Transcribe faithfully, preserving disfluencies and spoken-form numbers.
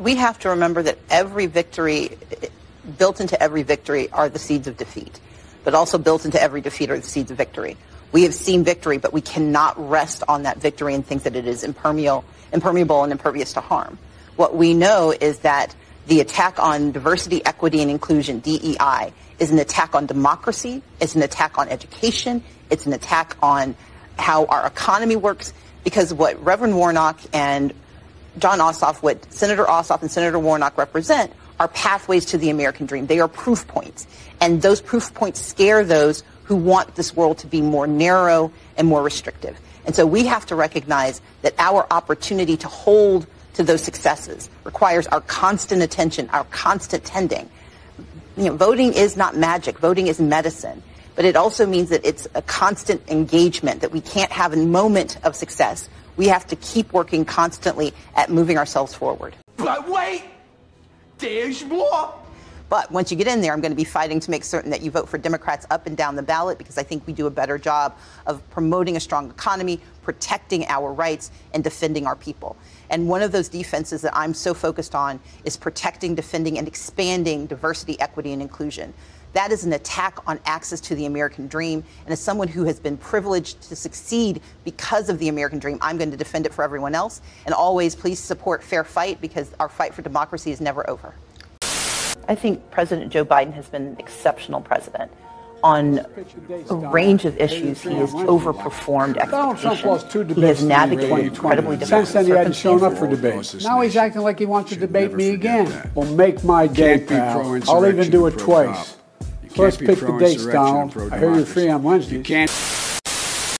We have to remember that every victory, built into every victory are the seeds of defeat, but also built into every defeat are the seeds of victory. We have seen victory, but we cannot rest on that victory and think that it is impermeable, impermeable and impervious to harm. What we know is that the attack on diversity, equity, and inclusion, D E I, is an attack on democracy, it's an attack on education, it's an attack on how our economy works, because what Reverend Warnock and John Ossoff, what Senator Ossoff and Senator Warnock represent are pathways to the American dream. They are proof points. And those proof points scare those who want this world to be more narrow and more restrictive. And so we have to recognize that our opportunity to hold to those successes requires our constant attention, our constant tending. You know, voting is not magic. Voting is medicine. But it also means that it's a constant engagement, that we can't have a moment of success. We have to keep working constantly at moving ourselves forward. But wait, there's more. But once you get in there, I'm going to be fighting to make certain that you vote for Democrats up and down the ballot, because I think we do a better job of promoting a strong economy, protecting our rights, and defending our people. And one of those defenses that I'm so focused on is protecting, defending, and expanding diversity, equity, and inclusion. That is an attack on access to the American dream. And as someone who has been privileged to succeed because of the American dream, I'm going to defend it for everyone else. And always, please support Fair Fight, because our fight for democracy is never over. I think President Joe Biden has been an exceptional president. On a range of issues, he has overperformed expectations. He has navigated incredibly difficult circumstances. Since then, he hadn't shown up for debates. Now he's acting like he wants to debate me again. Well, make my day, pal. I'll even do it twice. Let's pick the dates, Donald. I hear you're free on Wednesday. You can't.